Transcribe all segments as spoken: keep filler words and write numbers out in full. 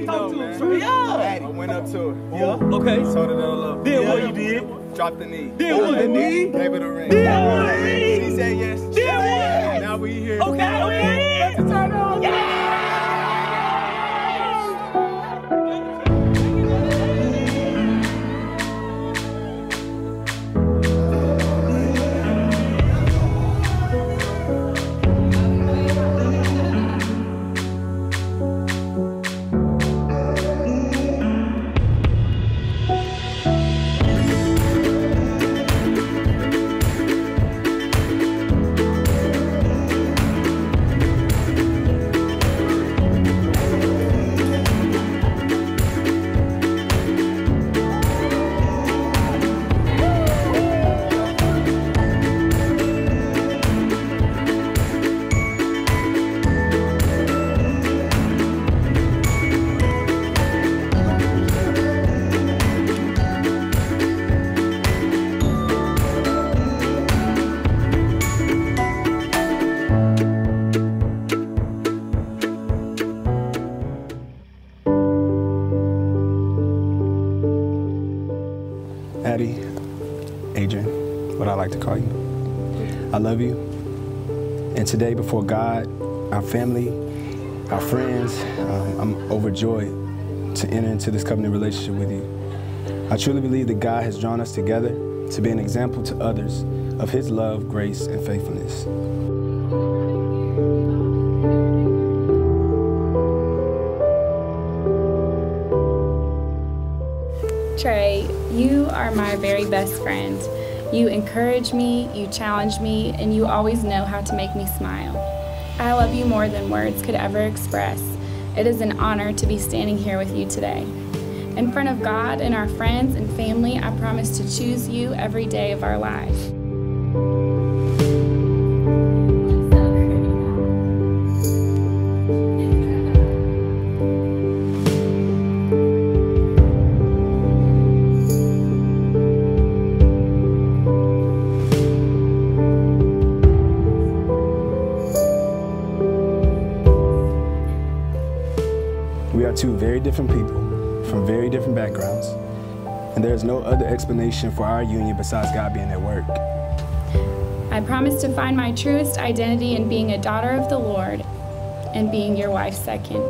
you talking know, to? Man. Yeah. I went up to her. Yeah. Okay. Told her that I love her. Then what you did? Dropped the knee. Then what? The knee? Gave her the ring. Then what? She said yes. Then what? Now we here. Okay. Now we here. Turn on. Yeah. Adrian, what I like to call you. I love you. And today, before God, our family, our friends, um, I'm overjoyed to enter into this covenant relationship with you. I truly believe that God has drawn us together to be an example to others of His love, grace, and faithfulness. Trey, you are my very best friend. You encourage me, you challenge me, and you always know how to make me smile. I love you more than words could ever express. It is an honor to be standing here with you today. In front of God and our friends and family, I promise to choose you every day of our lives. We are two very different people from very different backgrounds, and there is no other explanation for our union besides God being at work. I promise to find my truest identity in being a daughter of the Lord and being your wife second.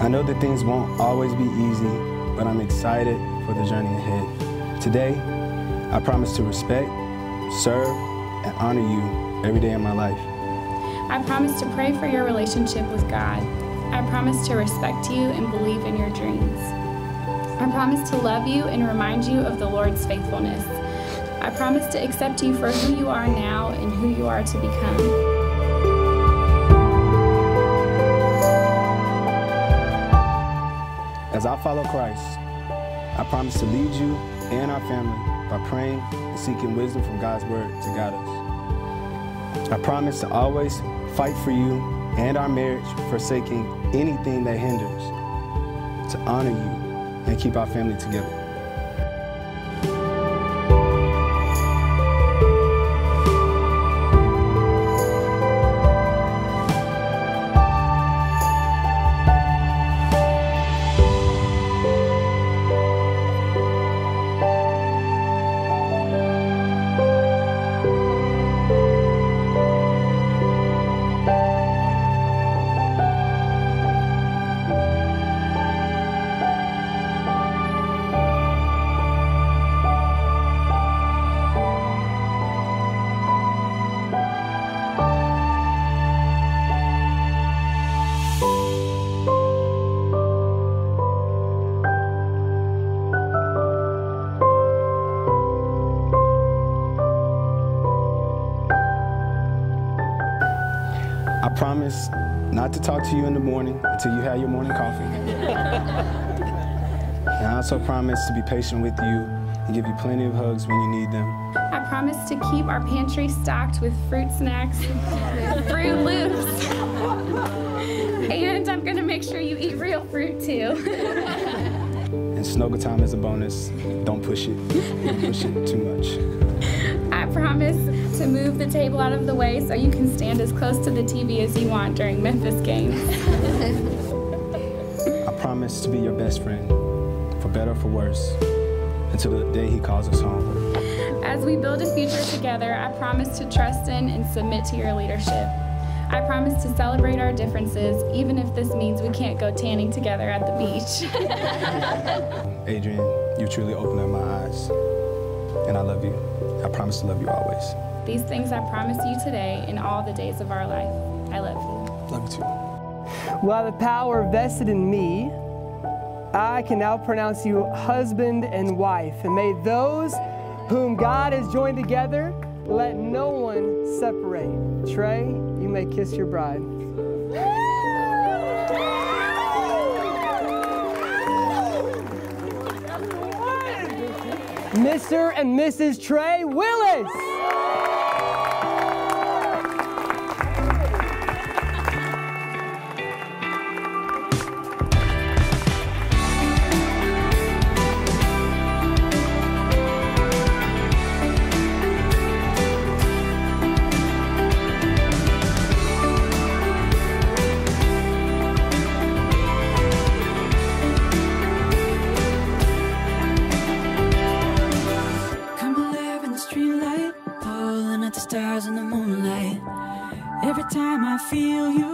I know that things won't always be easy, but I'm excited for the journey ahead. Today, I promise to respect, serve, and honor you every day of my life. I promise to pray for your relationship with God. I promise to respect you and believe in your dreams. I promise to love you and remind you of the Lord's faithfulness. I promise to accept you for who you are now and who you are to become. As I follow Christ, I promise to lead you and our family by praying and seeking wisdom from God's word to guide us. I promise to always fight for you and our marriage, forsaking anything that hinders, to honor you and keep our family together. I promise not to talk to you in the morning until you have your morning coffee. And I also promise to be patient with you and give you plenty of hugs when you need them. I promise to keep our pantry stocked with fruit snacks, Fruit Loops, and I'm going to make sure you eat real fruit, too. And snuggle time is a bonus. Don't push it. Don't push it too much. I promise to move the table out of the way so you can stand as close to the T V as you want during Memphis games. I promise to be your best friend, for better or for worse, until the day he calls us home. As we build a future together, I promise to trust in and submit to your leadership. I promise to celebrate our differences, even if this means we can't go tanning together at the beach. Adrian, you truly opened up my eyes, and I love you. I promise to love you always. These things I promise you today in all the days of our life. I love you. Love you too. Well, the power vested in me, I can now pronounce you husband and wife. And may those whom God has joined together, let no one separate. Trey, you may kiss your bride. Mister and Missus Trey Willis. Stars in the moonlight. Every time I feel you